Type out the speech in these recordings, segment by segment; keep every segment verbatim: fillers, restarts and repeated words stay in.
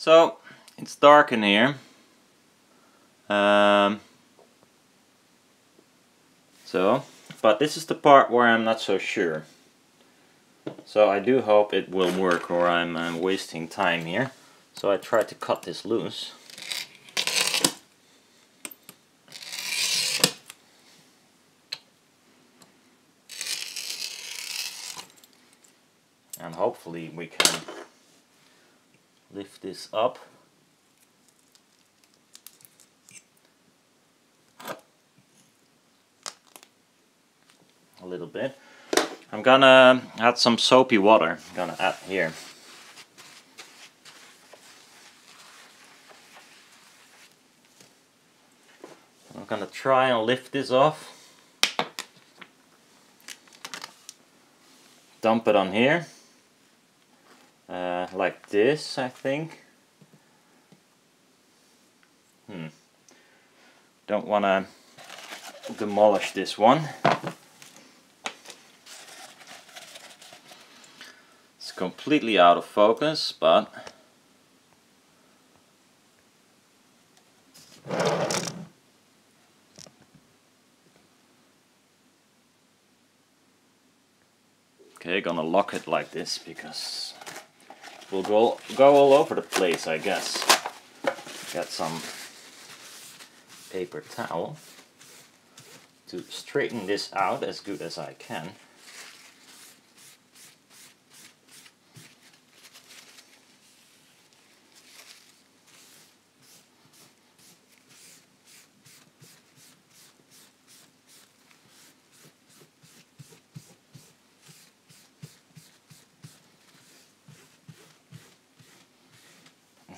So it's dark in here. Um, so, but this is the part where I'm not so sure. So I do hope it will work, or I'm, I'm wasting time here. So I tried to cut this loose. And hopefully we can lift this up. A little bit. I'm gonna add some soapy water. I'm gonna add here. I'm gonna try and lift this off. Dump it on here. Uh, like this, I think. Hmm. Don't want to demolish this one. It's completely out of focus, but okay, gonna lock it like this because we'll go, go all over the place, I guess. Got some paper towel to straighten this out as good as I can.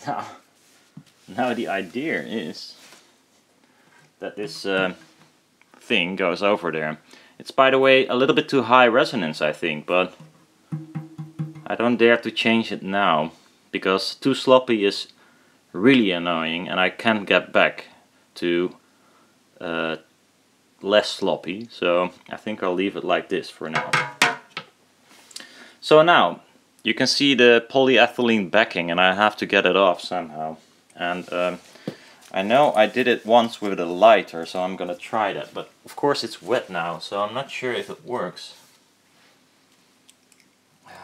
Now, now the idea is that this uh, thing goes over there. It's, by the way, a little bit too high resonance, I think, but I don't dare to change it now because too sloppy is really annoying, and I can't get back to uh, less sloppy. So I think I'll leave it like this for now. So now you can see the polyethylene backing, and I have to get it off somehow. And um, I know I did it once with a lighter, so I'm gonna try that. But of course it's wet now, so I'm not sure if it works. Um,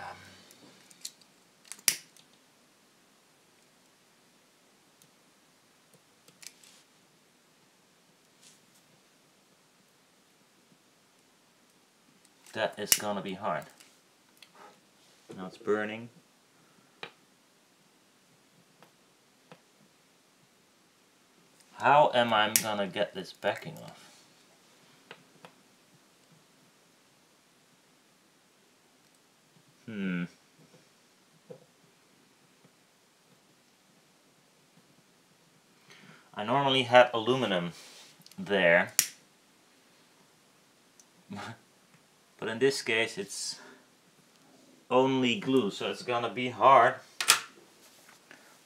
that is gonna be hard. Now it's burning. How am I gonna get this backing off? Hmm. I normally had aluminum there, but in this case it's only glue, so it's gonna be hard.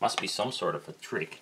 Must be some sort of a trick.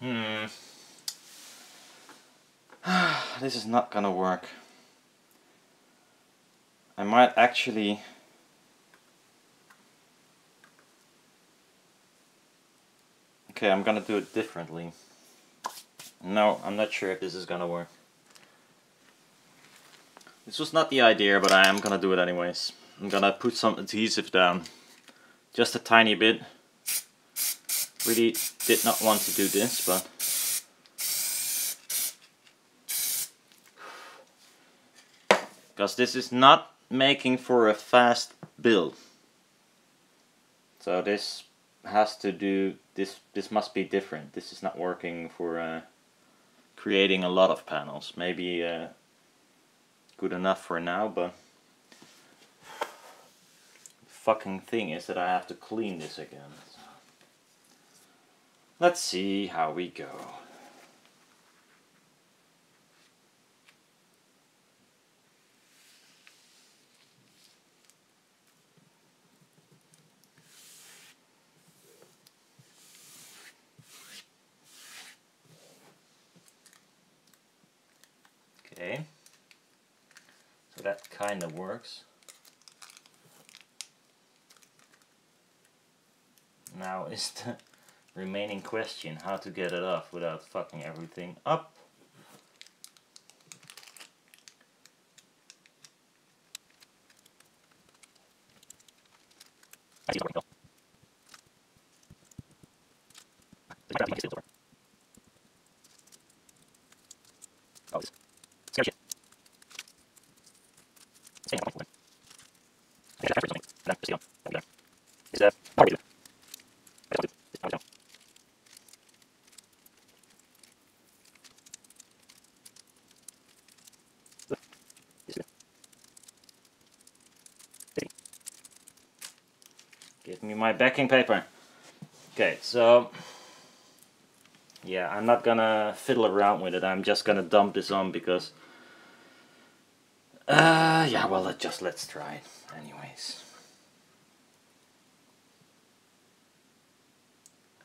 Hmm. This is not gonna work. I might actually okay, I'm gonna do it differently. No, I'm not sure if this is gonna work. This was not the idea, but I am gonna do it anyways. I'm gonna put some adhesive down. Just a tiny bit. Really did not want to do this, but because this is not making for a fast build. So this has to do, this, this must be different. This is not working for a creating a lot of panels. Maybe uh, good enough for now, but the fucking thing is that I have to clean this again. So let's see how we go. Okay, so that kind of works. Now is the remaining question how to get it off without fucking everything up. Give me my backing paper. Okay, so yeah, I'm not gonna fiddle around with it. I'm just gonna dump this on because uh, yeah, well, let's just let's try it anyways.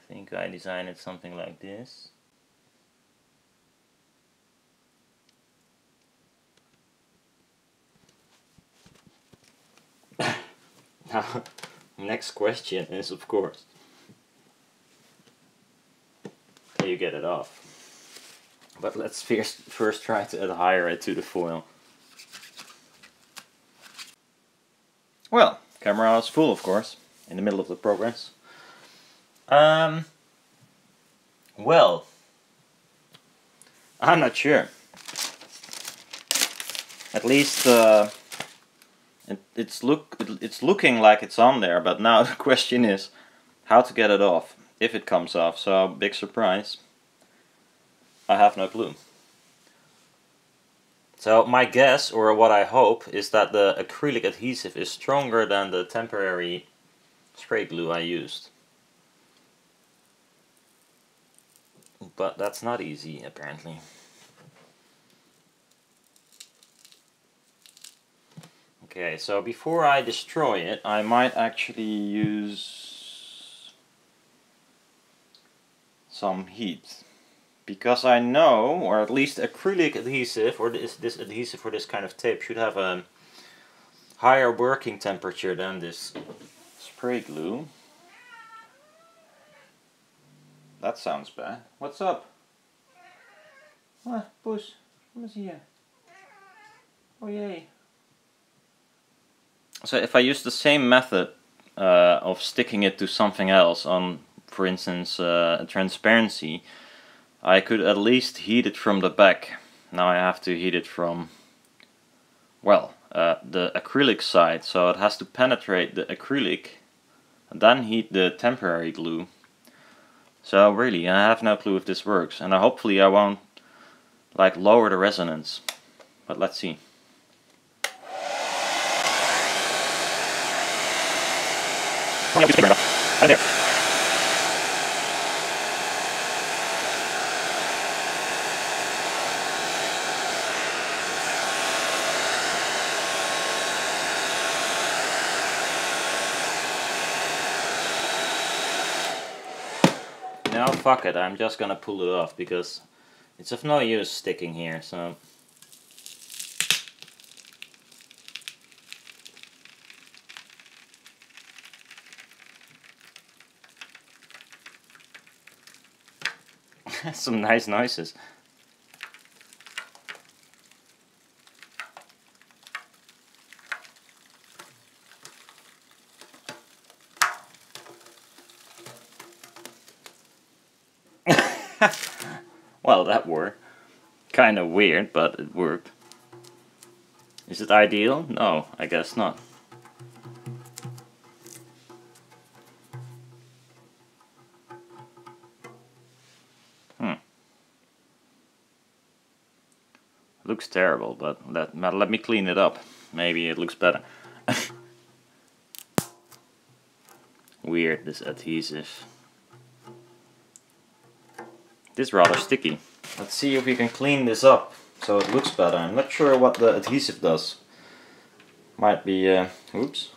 I think I designed it something like this. Now, next question is, of course, how you get it off. But let's first, first try to adhere it to the foil. Well, camera was full, of course, in the middle of the progress. Um, well, I'm not sure. At least, uh, It, it's look it's looking like it's on there, but now the question is how to get it off if it comes off. So big surprise, I have no clue. So my guess, or what I hope, is that the acrylic adhesive is stronger than the temporary spray glue I used. But that's not easy, apparently. Okay, so before I destroy it, I might actually use some heat, because I know, or at least acrylic adhesive, or this, this adhesive for this kind of tape should have a higher working temperature than this spray glue. That sounds bad. What's up? What? Push. What is here? Oh yay. So if I use the same method uh, of sticking it to something else, on, for instance, uh, a transparency, I could at least heat it from the back. Now I have to heat it from, well, uh, the acrylic side, so it has to penetrate the acrylic and then heat the temporary glue. So really, I have no clue if this works, and I, hopefully I won't like lower the resonance, but let's see. There. No, fuck it, I'm just gonna pull it off because it's of no use sticking here, so some nice noises. Well, that worked. Kind of weird, but it worked. Is it ideal? No, I guess not. It looks terrible, but that, let me clean it up. Maybe it looks better. Weird, this adhesive. This is rather sticky. Let's see if we can clean this up so it looks better. I'm not sure what the adhesive does. Might be, uh, oops.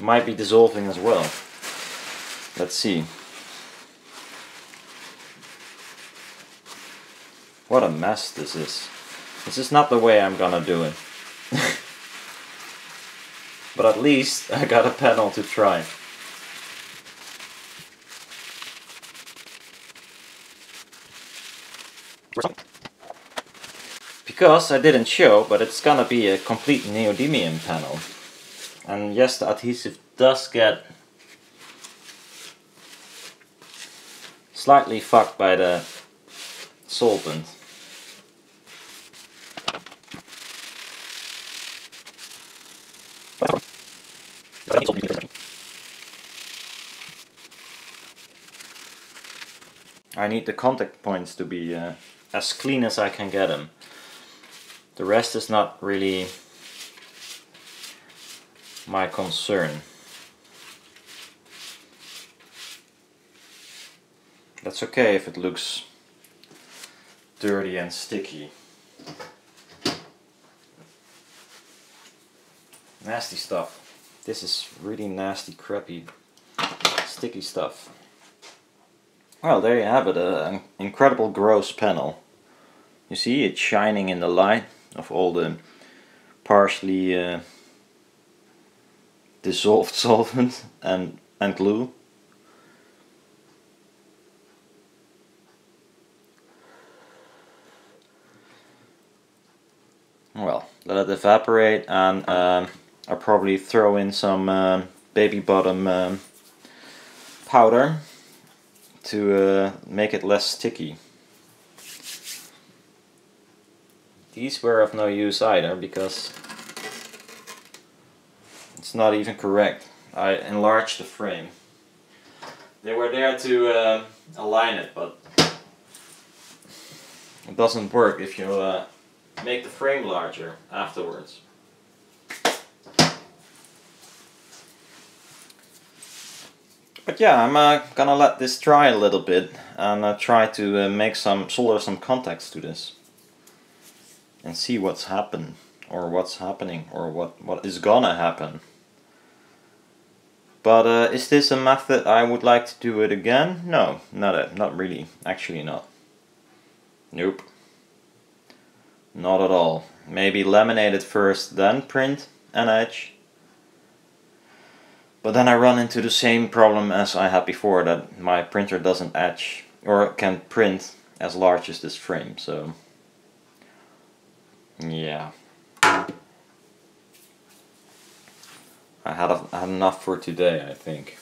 Might be dissolving as well. Let's see. What a mess this is. This is not the way I'm gonna do it. But at least I got a panel to try. Because I didn't show, but it's gonna be a complete neodymium panel. And yes, the adhesive does get slightly fucked by the solvent. I need the contact points to be uh, as clean as I can get them. The rest is not really my concern. That's okay if it looks dirty and sticky. Nasty stuff. This is really nasty, crappy, sticky stuff. Well, there you have it, uh, an incredible gross panel. You see, it's shining in the light of all the partially uh, dissolved solvent and, and glue. Well, let it evaporate, and um, I'll probably throw in some um, baby bottom um, powder to uh, make it less sticky. These were of no use either, because it's not even correct. I enlarged the frame. They were there to uh, align it, but it doesn't work if you uh, make the frame larger afterwards. But yeah, I'm uh, gonna let this dry a little bit and uh, try to uh, make some solder some contacts to this and see what's happened, or what's happening, or what what is gonna happen. But uh, is this a method I would like to do it again? No, not uh, not really. Actually, not. Nope. Not at all. Maybe laminate it first, then print and etch. But then I run into the same problem as I had before, that my printer doesn't etch, or can print as large as this frame, so yeah. I had, a, had enough for today, I think.